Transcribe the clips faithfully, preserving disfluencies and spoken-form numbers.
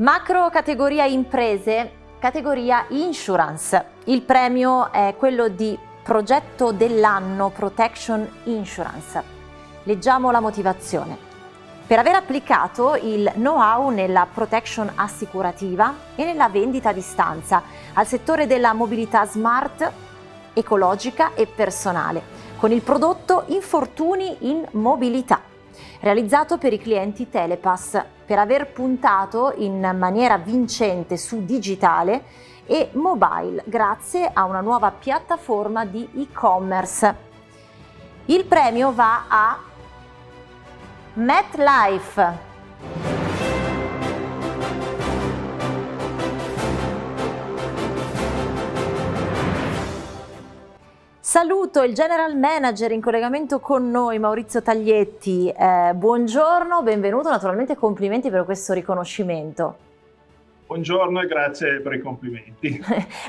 Macro categoria imprese, categoria insurance. Il premio è quello di progetto dell'anno Protection Insurance. Leggiamo la motivazione. Per aver applicato il know-how nella protection assicurativa e nella vendita a distanza al settore della mobilità smart, ecologica e personale, con il prodotto Infortuni in Mobilità, realizzato per i clienti Telepass, per aver puntato in maniera vincente su digitale e mobile grazie a una nuova piattaforma di e-commerce. Il premio va a MetLife. Saluto il General Manager in collegamento con noi, Maurizio Taglietti. Eh, buongiorno, benvenuto, naturalmente complimenti per questo riconoscimento. Buongiorno e grazie per i complimenti.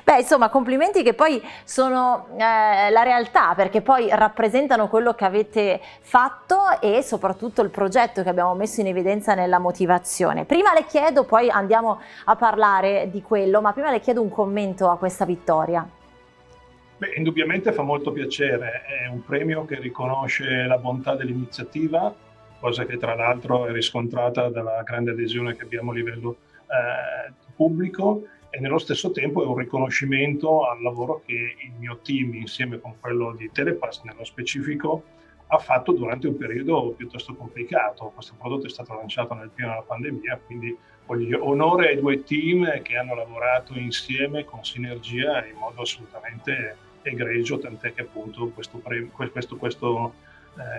Beh, insomma, complimenti che poi sono eh, la realtà, perché poi rappresentano quello che avete fatto e soprattutto il progetto che abbiamo messo in evidenza nella motivazione. Prima le chiedo, poi andiamo a parlare di quello, ma prima le chiedo un commento a questa vittoria. Beh, indubbiamente fa molto piacere, è un premio che riconosce la bontà dell'iniziativa, cosa che tra l'altro è riscontrata dalla grande adesione che abbiamo a livello eh, pubblico, e nello stesso tempo è un riconoscimento al lavoro che il mio team, insieme con quello di Telepass nello specifico, ha fatto durante un periodo piuttosto complicato. Questo prodotto è stato lanciato nel pieno della pandemia, quindi voglio dire, onore ai due team che hanno lavorato insieme con sinergia in modo assolutamente egregio, tant'è che appunto questa questo, questo,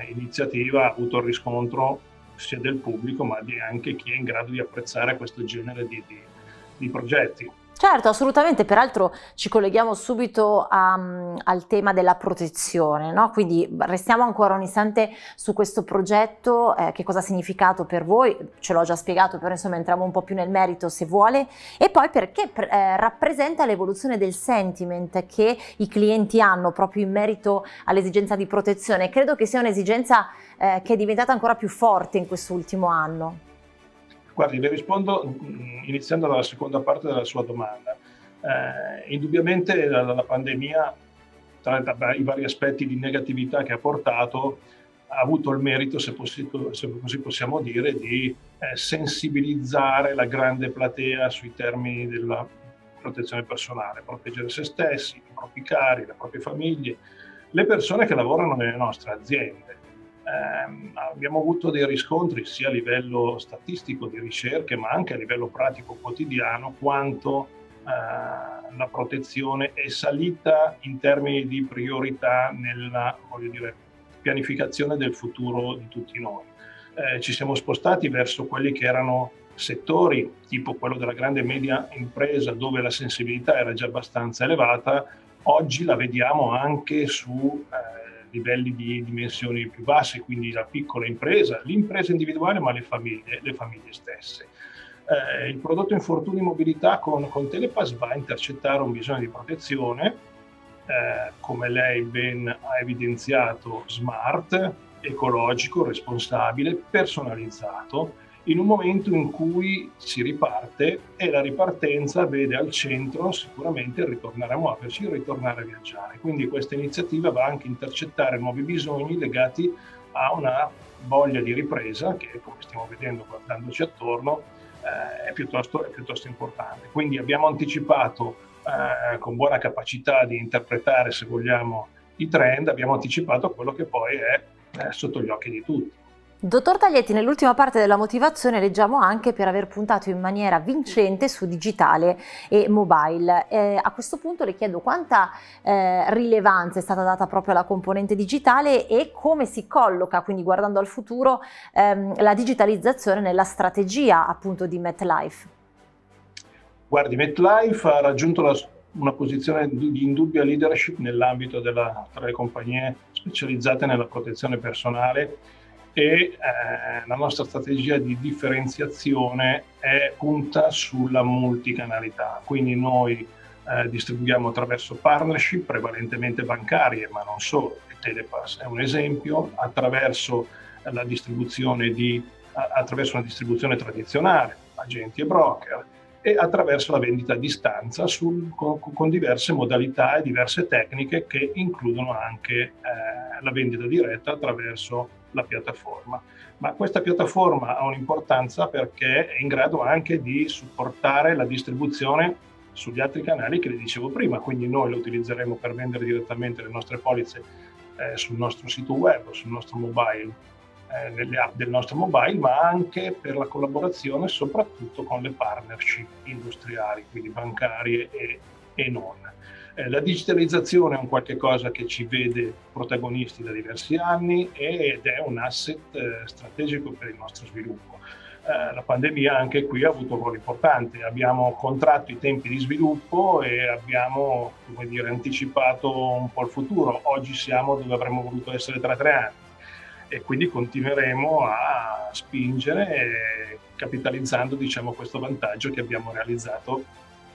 eh, iniziativa ha avuto il riscontro sia del pubblico ma di anche chi è in grado di apprezzare questo genere di, di, di progetti. Certo, assolutamente, peraltro ci colleghiamo subito a, um, al tema della protezione, no? Quindi restiamo ancora un istante su questo progetto, eh, che cosa ha significato per voi, ce l'ho già spiegato, però insomma entriamo un po' più nel merito se vuole, e poi perché pr eh, rappresenta l'evoluzione del sentiment che i clienti hanno proprio in merito all'esigenza di protezione. Credo che sia un'esigenza eh, che è diventata ancora più forte in quest'ultimo anno. Guardi, le rispondo iniziando dalla seconda parte della sua domanda. Eh, indubbiamente la, la pandemia, tra, tra i vari aspetti di negatività che ha portato, ha avuto il merito, se, possi se così possiamo dire, di eh, sensibilizzare la grande platea sui termini della protezione personale, proteggere se stessi, i propri cari, le proprie famiglie, le persone che lavorano nelle nostre aziende. Eh, abbiamo avuto dei riscontri sia a livello statistico di ricerche ma anche a livello pratico quotidiano quanto eh, la protezione è salita in termini di priorità nella, voglio dire, pianificazione del futuro di tutti noi. Eh, ci siamo spostati verso quelli che erano settori tipo quello della grande e media impresa, dove la sensibilità era già abbastanza elevata. Oggi la vediamo anche su eh, livelli di dimensioni più basse, quindi la piccola impresa, l'impresa individuale, ma le famiglie, le famiglie stesse. Eh, il prodotto Infortuni Mobilità con, con Telepass va a intercettare un bisogno di protezione, eh, come lei ben ha evidenziato, smart, ecologico, responsabile, personalizzato, in un momento in cui si riparte, e la ripartenza vede al centro sicuramente il ritornare a muoverci, il ritornare a viaggiare. Quindi questa iniziativa va anche a intercettare nuovi bisogni legati a una voglia di ripresa che, come stiamo vedendo guardandoci attorno, eh, è, piuttosto, è piuttosto importante. Quindi abbiamo anticipato, eh, con buona capacità di interpretare, se vogliamo, i trend, abbiamo anticipato quello che poi è eh, sotto gli occhi di tutti. Dottor Taglietti, nell'ultima parte della motivazione leggiamo anche per aver puntato in maniera vincente su digitale e mobile. Eh, a questo punto le chiedo quanta eh, rilevanza è stata data proprio alla componente digitale e come si colloca, quindi guardando al futuro, ehm, la digitalizzazione nella strategia appunto di MetLife. Guardi, MetLife ha raggiunto la, una posizione di indubbia leadership nell'ambito della, tra le compagnie specializzate nella protezione personale, e eh, la nostra strategia di differenziazione è, punta sulla multicanalità, quindi noi eh, distribuiamo attraverso partnership prevalentemente bancarie, ma non solo, e Telepass è un esempio, attraverso, la distribuzione di, attraverso una distribuzione tradizionale, agenti e broker, e attraverso la vendita a distanza sul, con, con diverse modalità e diverse tecniche che includono anche eh, la vendita diretta attraverso la piattaforma. Ma questa piattaforma ha un'importanza perché è in grado anche di supportare la distribuzione sugli altri canali che vi dicevo prima, quindi noi lo utilizzeremo per vendere direttamente le nostre polizze eh, sul nostro sito web o sul nostro mobile, nelle app del nostro mobile, ma anche per la collaborazione soprattutto con le partnership industriali, quindi bancarie e, e non. Eh, la digitalizzazione è un qualche cosa che ci vede protagonisti da diversi anni ed è un asset eh, strategico per il nostro sviluppo. Eh, la pandemia anche qui ha avuto un ruolo importante, abbiamo contratto i tempi di sviluppo e abbiamo, come dire, anticipato un po' il futuro. Oggi siamo dove avremmo voluto essere tra tre anni. E quindi continueremo a spingere capitalizzando, diciamo, questo vantaggio che abbiamo realizzato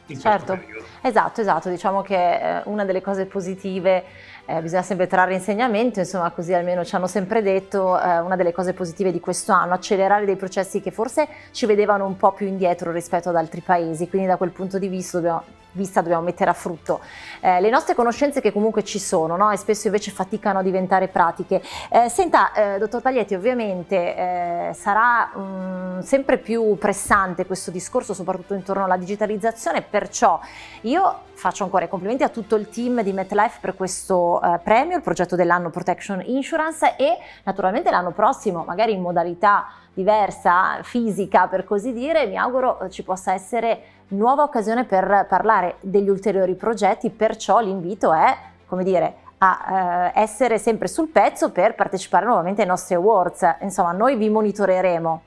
in certo. questo periodo. Esatto, esatto. Diciamo che eh, una delle cose positive, eh, bisogna sempre trarre insegnamento, insomma, così almeno ci hanno sempre detto, eh, una delle cose positive di questo anno, accelerare dei processi che forse ci vedevano un po' più indietro rispetto ad altri paesi, quindi da quel punto di vista dobbiamo... vista dobbiamo mettere a frutto eh, le nostre conoscenze che comunque ci sono, no? E spesso invece faticano a diventare pratiche. Eh, senta, eh, dottor Taglietti, ovviamente eh, sarà mh, sempre più pressante questo discorso, soprattutto intorno alla digitalizzazione, perciò io faccio ancora i complimenti a tutto il team di MetLife per questo eh, premio, il progetto dell'anno Protection Insurance, e naturalmente l'anno prossimo, magari in modalità diversa, fisica per così dire, mi auguro ci possa essere nuova occasione per parlare degli ulteriori progetti, perciò l'invito è, come dire, a eh, essere sempre sul pezzo per partecipare nuovamente ai nostri awards, insomma noi vi monitoreremo.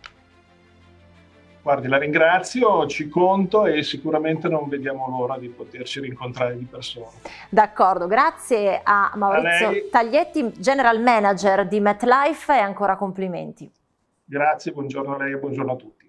Guardi, la ringrazio, ci conto e sicuramente non vediamo l'ora di poterci rincontrare di persona. D'accordo, grazie a Maurizio a Taglietti, General Manager di MetLife, e ancora complimenti. Grazie, buongiorno a lei e buongiorno a tutti.